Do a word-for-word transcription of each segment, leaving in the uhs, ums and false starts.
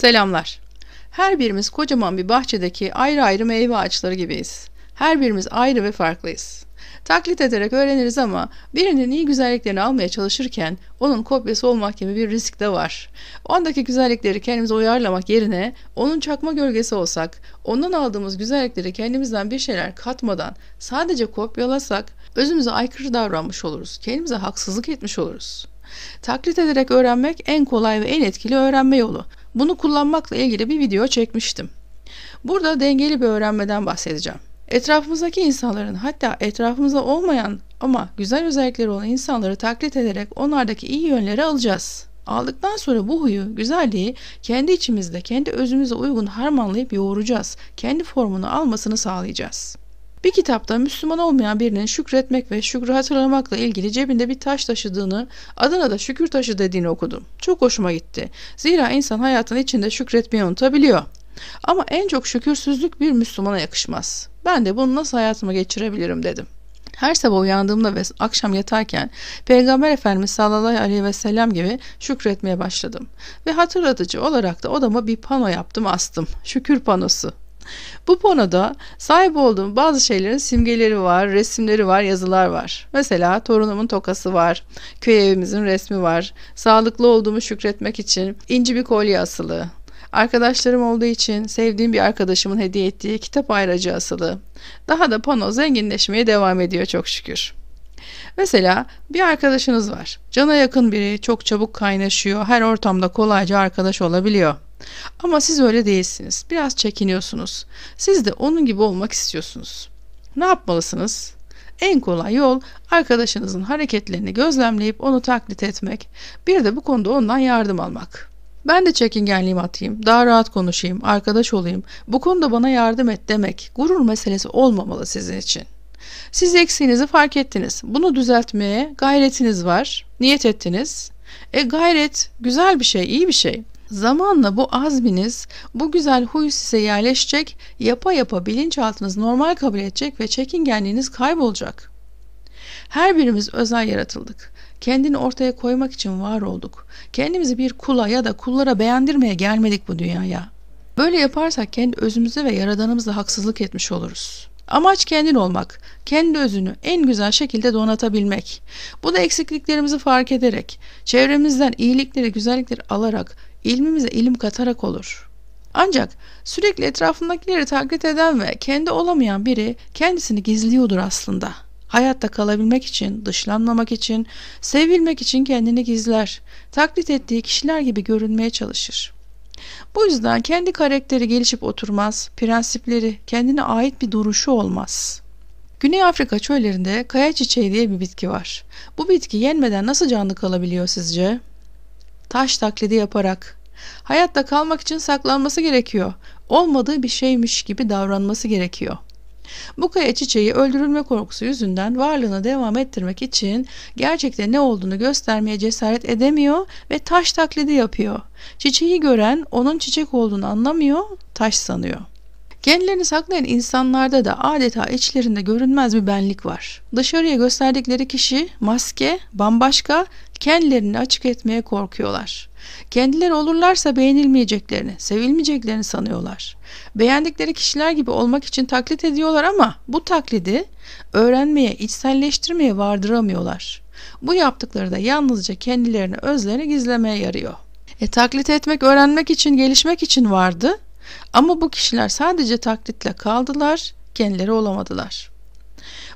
Selamlar. Her birimiz kocaman bir bahçedeki ayrı ayrı meyve ağaçları gibiyiz. Her birimiz ayrı ve farklıyız. Taklit ederek öğreniriz ama birinin iyi güzelliklerini almaya çalışırken onun kopyası olmak gibi bir risk de var. Ondaki güzellikleri kendimize uyarlamak yerine onun çakma gölgesi olsak, ondan aldığımız güzellikleri kendimizden bir şeyler katmadan sadece kopyalasak özümüze aykırı davranmış oluruz, kendimize haksızlık etmiş oluruz. Taklit ederek öğrenmek en kolay ve en etkili öğrenme yolu. Bunu kullanmakla ilgili bir video çekmiştim. Burada dengeli bir öğrenmeden bahsedeceğim. Etrafımızdaki insanların, hatta etrafımızda olmayan ama güzel özellikleri olan insanları taklit ederek onlardaki iyi yönleri alacağız. Aldıktan sonra bu huyu, güzelliği kendi içimizde, kendi özümüze uygun harmanlayıp yoğuracağız. Kendi formunu almasını sağlayacağız. Bir kitapta Müslüman olmayan birinin şükretmek ve şükrü hatırlamakla ilgili cebinde bir taş taşıdığını, adına da şükür taşı dediğini okudum. Çok hoşuma gitti. Zira insan hayatının içinde şükretmeyi unutabiliyor. Ama en çok şükürsüzlük bir Müslümana yakışmaz. Ben de bunu nasıl hayatıma geçirebilirim dedim. Her sabah uyandığımda ve akşam yatarken Peygamber Efendimiz sallallahu aleyhi ve sellem gibi şükretmeye başladım. Ve hatırlatıcı olarak da odama bir pano yaptım, astım. Şükür panosu. Bu panoda sahip olduğum bazı şeylerin simgeleri var, resimleri var, yazılar var. Mesela torunumun tokası var, köy evimizin resmi var, sağlıklı olduğumu şükretmek için inci bir kolye asılı, arkadaşlarım olduğu için sevdiğim bir arkadaşımın hediye ettiği kitap ayracı asılı. Daha da pano zenginleşmeye devam ediyor çok şükür. Mesela bir arkadaşınız var. Cana yakın biri, çok çabuk kaynaşıyor, her ortamda kolayca arkadaş olabiliyor. Ama siz öyle değilsiniz. Biraz çekiniyorsunuz. Siz de onun gibi olmak istiyorsunuz. Ne yapmalısınız? En kolay yol arkadaşınızın hareketlerini gözlemleyip onu taklit etmek. Bir de bu konuda ondan yardım almak. Ben de çekingenliğimi atayım, daha rahat konuşayım, arkadaş olayım, bu konuda bana yardım et demek gurur meselesi olmamalı sizin için. Siz eksiğinizi fark ettiniz. Bunu düzeltmeye gayretiniz var, niyet ettiniz. E gayret güzel bir şey, iyi bir şey. Zamanla bu azminiz, bu güzel huy size yerleşecek, yapa yapa bilinçaltınız normal kabul edecek ve çekingenliğiniz kaybolacak. Her birimiz özel yaratıldık. Kendini ortaya koymak için var olduk. Kendimizi bir kula ya da kullara beğendirmeye gelmedik bu dünyaya. Böyle yaparsak kendi özümüze ve yaradanımıza haksızlık etmiş oluruz. Amaç kendin olmak, kendi özünü en güzel şekilde donatabilmek. Bu da eksikliklerimizi fark ederek, çevremizden iyilikleri, güzellikleri alarak, ilmimize ilim katarak olur. Ancak sürekli etrafındakileri taklit eden ve kendi olamayan biri kendisini gizliyordur aslında. Hayatta kalabilmek için, dışlanmamak için, sevilmek için kendini gizler. Taklit ettiği kişiler gibi görünmeye çalışır. Bu yüzden kendi karakteri gelişip oturmaz, prensipleri, kendine ait bir duruşu olmaz. Güney Afrika çöllerinde kaya çiçeği diye bir bitki var. Bu bitki yenmeden nasıl canlı kalabiliyor sizce? Taş taklidi yaparak. Hayatta kalmak için saklanması gerekiyor. Olmadığı bir şeymiş gibi davranması gerekiyor. Bu kaya çiçeği öldürülme korkusu yüzünden varlığını devam ettirmek için gerçekte ne olduğunu göstermeye cesaret edemiyor ve taş taklidi yapıyor. Çiçeği gören onun çiçek olduğunu anlamıyor, taş sanıyor. Kendilerini saklayan insanlarda da adeta içlerinde görünmez bir benlik var. Dışarıya gösterdikleri kişi, maske, bambaşka, kendilerini açık etmeye korkuyorlar. Kendileri olurlarsa beğenilmeyeceklerini, sevilmeyeceklerini sanıyorlar. Beğendikleri kişiler gibi olmak için taklit ediyorlar ama bu taklidi öğrenmeye, içselleştirmeye vardıramıyorlar. Bu yaptıkları da yalnızca kendilerini, özlerini gizlemeye yarıyor. E, taklit etmek, öğrenmek için, gelişmek için vardı. Ama bu kişiler sadece taklitle kaldılar, kendileri olamadılar.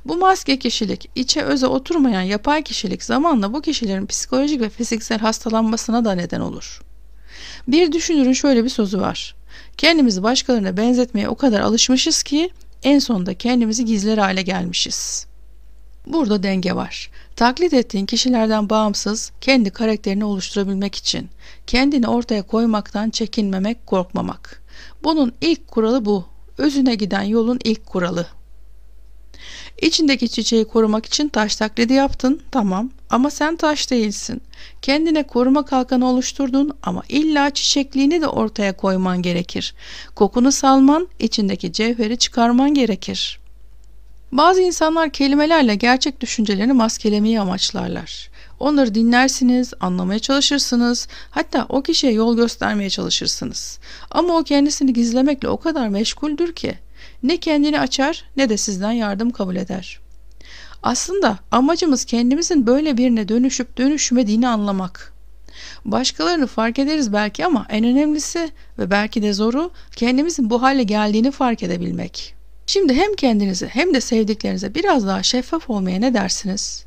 Bu maske kişilik, içe öze oturmayan yapay kişilik zamanla bu kişilerin psikolojik ve fiziksel hastalanmasına da neden olur. Bir düşünürün şöyle bir sözü var. Kendimizi başkalarına benzetmeye o kadar alışmışız ki en sonunda kendimizi gizler hale gelmişiz. Burada denge var. Taklit ettiğin kişilerden bağımsız, kendi karakterini oluşturabilmek için, kendini ortaya koymaktan çekinmemek, korkmamak. Bunun ilk kuralı bu. Özüne giden yolun ilk kuralı. İçindeki çiçeği korumak için taş taklidi yaptın, tamam, ama sen taş değilsin. Kendine koruma kalkanı oluşturdun ama illa çiçekliğini de ortaya koyman gerekir. Kokunu salman, içindeki cevheri çıkarman gerekir. Bazı insanlar kelimelerle gerçek düşüncelerini maskelemeyi amaçlarlar. Onları dinlersiniz, anlamaya çalışırsınız, hatta o kişiye yol göstermeye çalışırsınız. Ama o kendisini gizlemekle o kadar meşguldür ki ne kendini açar ne de sizden yardım kabul eder. Aslında amacımız kendimizin böyle birine dönüşüp dönüşmediğini anlamak. Başkalarını fark ederiz belki ama en önemlisi ve belki de zoru kendimizin bu hale geldiğini fark edebilmek. Şimdi hem kendinize hem de sevdiklerinize biraz daha şeffaf olmaya ne dersiniz?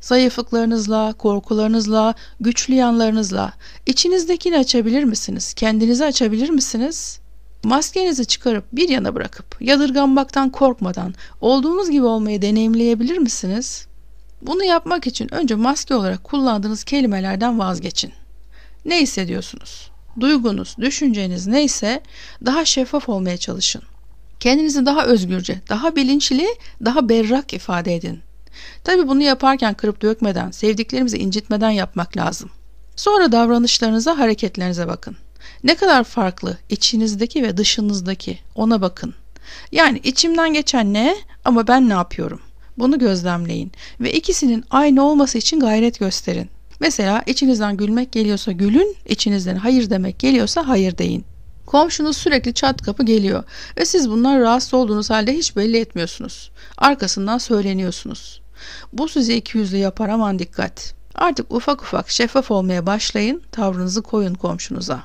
Zayıflıklarınızla, korkularınızla, güçlü yanlarınızla içinizdekini açabilir misiniz? Kendinizi açabilir misiniz? Maskenizi çıkarıp bir yana bırakıp yadırganmaktan korkmadan olduğunuz gibi olmayı deneyimleyebilir misiniz? Bunu yapmak için önce maske olarak kullandığınız kelimelerden vazgeçin. Ne hissediyorsunuz? Duygunuz, düşünceniz neyse daha şeffaf olmaya çalışın. Kendinizi daha özgürce, daha bilinçli, daha berrak ifade edin. Tabii bunu yaparken kırıp dökmeden, sevdiklerimizi incitmeden yapmak lazım. Sonra davranışlarınıza, hareketlerinize bakın. Ne kadar farklı içinizdeki ve dışınızdaki, ona bakın. Yani içimden geçen ne ama ben ne yapıyorum? Bunu gözlemleyin ve ikisinin aynı olması için gayret gösterin. Mesela içinizden gülmek geliyorsa gülün, içinizden hayır demek geliyorsa hayır deyin. Komşunuz sürekli çat kapı geliyor ve siz bundan rahatsız olduğunuz halde hiç belli etmiyorsunuz. Arkasından söyleniyorsunuz. Bu sizi ikiyüzlü yapar, aman dikkat. Artık ufak ufak şeffaf olmaya başlayın, tavrınızı koyun komşunuza.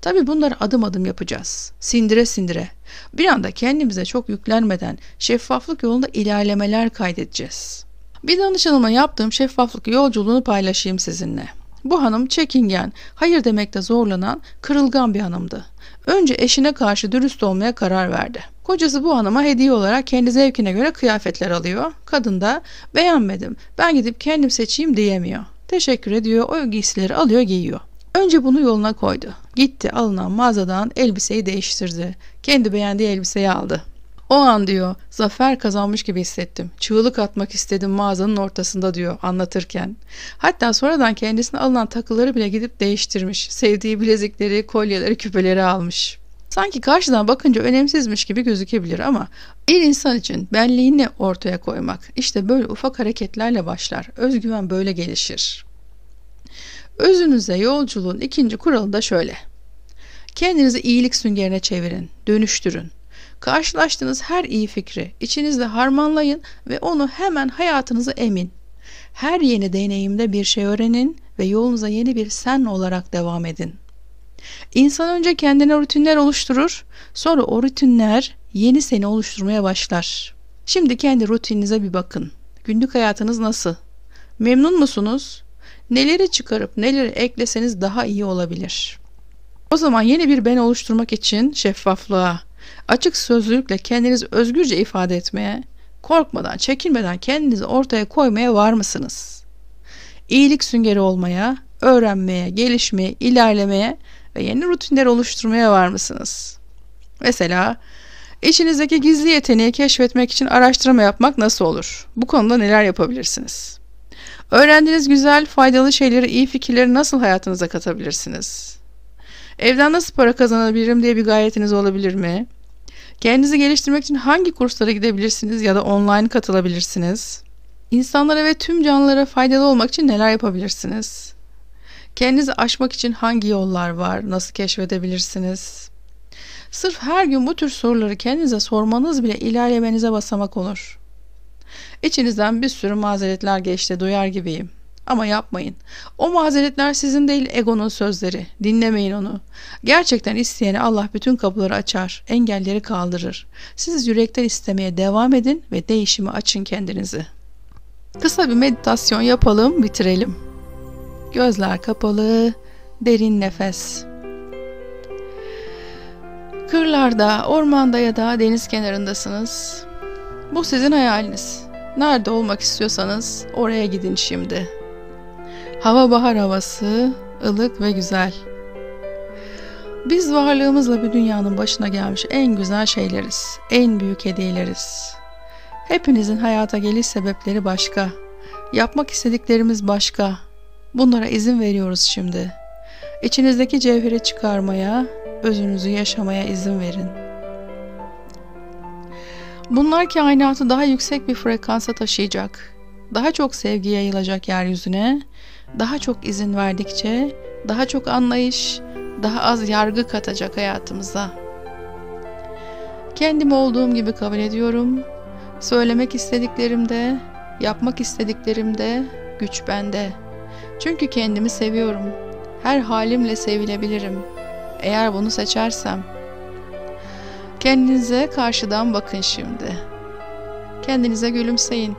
Tabii bunları adım adım yapacağız. Sindire sindire. Bir anda kendimize çok yüklenmeden şeffaflık yolunda ilerlemeler kaydedeceğiz. Bir danışanıma yaptığım şeffaflık yolculuğunu paylaşayım sizinle. Bu hanım çekingen, hayır demekte zorlanan, kırılgan bir hanımdı. Önce eşine karşı dürüst olmaya karar verdi. Kocası bu hanıma hediye olarak kendi zevkine göre kıyafetler alıyor. Kadın da beğenmedim, ben gidip kendim seçeyim diyemiyor. Teşekkür ediyor, o giysileri alıyor giyiyor. Önce bunu yoluna koydu. Gitti alınan mağazadan elbiseyi değiştirdi. Kendi beğendiği elbiseyi aldı. O an diyor, zafer kazanmış gibi hissettim. Çığlık atmak istedim mağazanın ortasında diyor anlatırken. Hatta sonradan kendisine alınan takıları bile gidip değiştirmiş. Sevdiği bilezikleri, kolyeleri, küpeleri almış. Sanki karşıdan bakınca önemsizmiş gibi gözükebilir ama bir insan için benliğini ortaya koymak işte böyle ufak hareketlerle başlar. Özgüven böyle gelişir. Özünüze yolculuğun ikinci kuralı da şöyle. Kendinizi iyilik süngerine çevirin, dönüştürün. Karşılaştığınız her iyi fikri içinizde harmanlayın ve onu hemen hayatınıza emin. Her yeni deneyimde bir şey öğrenin ve yolunuza yeni bir sen olarak devam edin. İnsan önce kendine rutinler oluşturur, sonra o rutinler yeni seni oluşturmaya başlar. Şimdi kendi rutininize bir bakın. Günlük hayatınız nasıl? Memnun musunuz? Neleri çıkarıp neleri ekleseniz daha iyi olabilir. O zaman yeni bir ben oluşturmak için şeffaflığa, açık sözlülükle kendinizi özgürce ifade etmeye, korkmadan, çekinmeden kendinizi ortaya koymaya var mısınız? İyilik süngeri olmaya, öğrenmeye, gelişmeye, ilerlemeye ve yeni rutinler oluşturmaya var mısınız? Mesela, içinizdeki gizli yeteneği keşfetmek için araştırma yapmak nasıl olur? Bu konuda neler yapabilirsiniz? Öğrendiğiniz güzel, faydalı şeyleri, iyi fikirleri nasıl hayatınıza katabilirsiniz? Evden nasıl para kazanabilirim diye bir gayretiniz olabilir mi? Kendinizi geliştirmek için hangi kurslara gidebilirsiniz ya da online katılabilirsiniz? İnsanlara ve tüm canlılara faydalı olmak için neler yapabilirsiniz? Kendinizi aşmak için hangi yollar var? Nasıl keşfedebilirsiniz? Sırf her gün bu tür soruları kendinize sormanız bile ilerlemenize basamak olur. İçinizden bir sürü mazeretler geçti duyar gibiyim. Ama yapmayın. O mazeretler sizin değil egonun sözleri. Dinlemeyin onu. Gerçekten isteyene Allah bütün kapıları açar, engelleri kaldırır. Siz yürekten istemeye devam edin ve değişime açın kendinizi. Kısa bir meditasyon yapalım, bitirelim. Gözler kapalı, derin nefes. Kırlarda, ormanda ya da deniz kenarındasınız. Bu sizin hayaliniz. Nerede olmak istiyorsanız oraya gidin şimdi. Hava bahar havası, ılık ve güzel. Biz varlığımızla bu dünyanın başına gelmiş en güzel şeyleriz, en büyük hediyeleriz. Hepinizin hayata geliş sebepleri başka, yapmak istediklerimiz başka. Bunlara izin veriyoruz şimdi. İçinizdeki cevheri çıkarmaya, özünüzü yaşamaya izin verin. Bunlar kainatı daha yüksek bir frekansa taşıyacak. daha çok sevgi yayılacak yeryüzüne, daha çok izin verdikçe, daha çok anlayış, daha az yargı katacak hayatımıza. Kendimi olduğum gibi kabul ediyorum. Söylemek istediklerimde, yapmak istediklerimde güç bende. Çünkü kendimi seviyorum. Her halimle sevilebilirim, eğer bunu seçersem. Kendinize karşıdan bakın şimdi. Kendinize gülümseyin.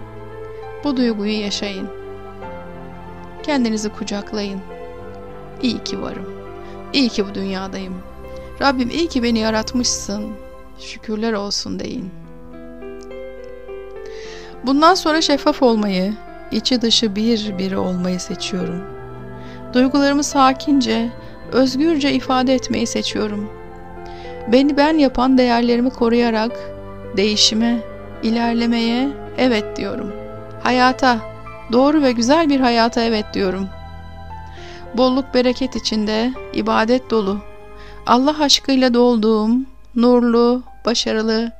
Bu duyguyu yaşayın. Kendinizi kucaklayın. İyi ki varım. İyi ki bu dünyadayım. Rabbim iyi ki beni yaratmışsın. Şükürler olsun deyin. Bundan sonra şeffaf olmayı, içi dışı bir biri olmayı seçiyorum. Duygularımı sakince, özgürce ifade etmeyi seçiyorum. Beni ben yapan değerlerimi koruyarak değişime, ilerlemeye evet diyorum. Hayata, doğru ve güzel bir hayata evet diyorum. Bolluk bereket içinde, ibadet dolu, Allah aşkıyla dolduğum, nurlu, başarılı,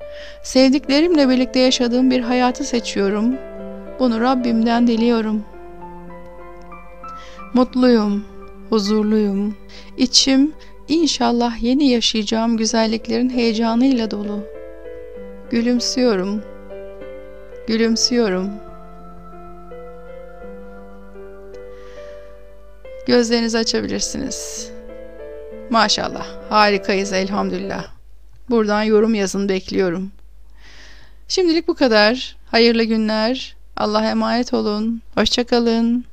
sevdiklerimle birlikte yaşadığım bir hayatı seçiyorum. Bunu Rabbimden diliyorum. Mutluyum, huzurluyum. İçim inşallah yeni yaşayacağım güzelliklerin heyecanıyla dolu. Gülümsüyorum. Gülümsüyorum. Gözlerinizi açabilirsiniz. Maşallah, harikayız elhamdülillah. Buradan yorum yazın, bekliyorum. Şimdilik bu kadar. Hayırlı günler. Allah'a emanet olun. Hoşça kalın.